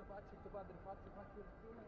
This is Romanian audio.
ceva, cineva de față, faci o bună.